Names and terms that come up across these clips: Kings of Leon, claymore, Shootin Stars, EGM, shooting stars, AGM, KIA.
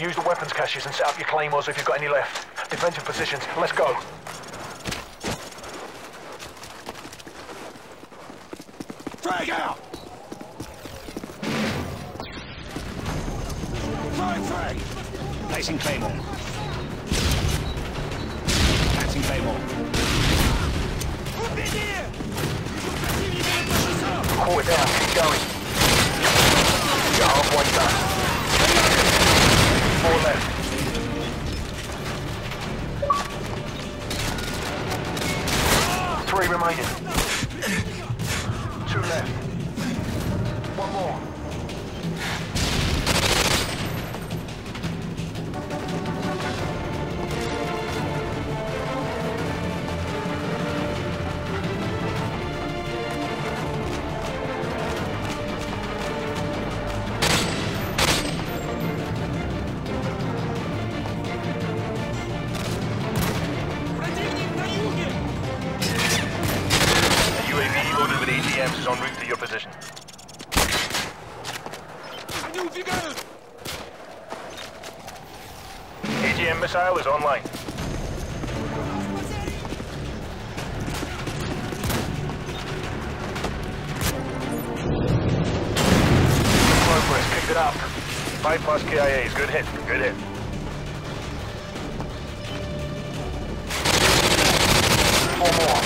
Use the weapons caches and set up your claymores if you've got any left. Defensive positions, let's go. Frag out! Frag! Placing claymore. Placing claymore. Quarter down, keep going. You're halfway done. Four left. Three remaining. Two left. One more. EGM missile is online. Progress, picked it up. Bypass KIAs, good hit, good hit. Four more.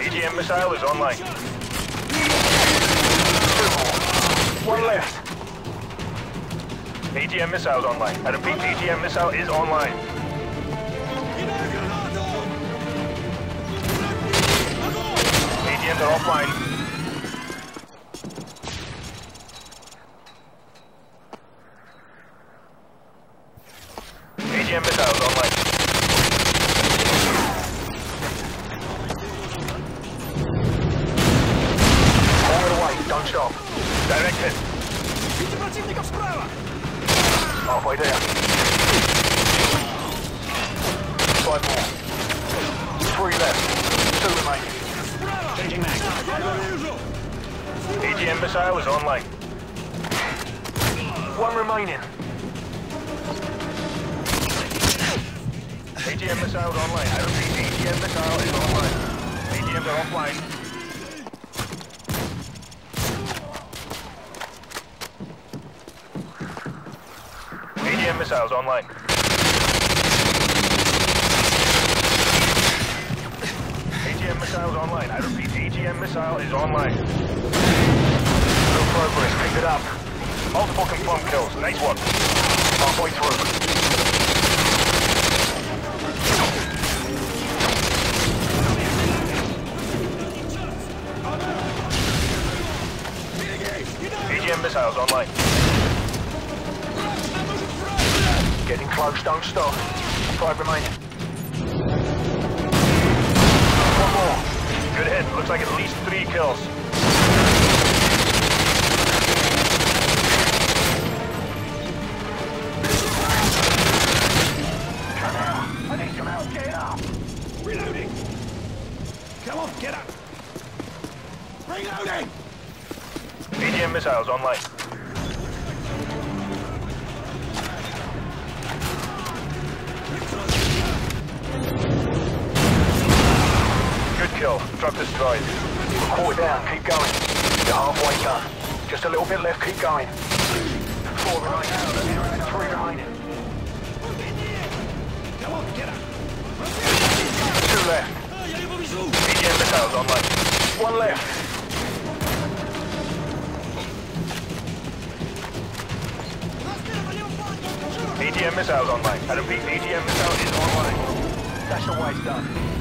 EGM missile is online. Two more. One left. EGM missile is online. I repeat, EGM missile is online. EGMs are offline. Halfway there. Five more. Three left. Two remaining. Changing mag. EGM missile is online. One remaining. EGM missile is online. I repeat, EGM missile is online. EGMs are offline. Missiles online. AGM missiles online. I repeat, AGM missile is online. No progress, pick it up. Multiple confirmed kills, nice one. Halfway through. AGM missiles online. Getting close, don't stop. Five remaining. One more. Good hit. Looks like at least 3 kills. Come out! I need some help. Get up! Reloading! Come on, get up! Reloading! EGM missiles online. Truck destroyed. Quarter down, keep going. You're halfway done. Just a little bit left, keep going. Four remaining. Three remaining. Come on, get up. Two left. EGM missiles online. One left. EGM missiles online. I repeat, EGM missile is online. That's the way it's done.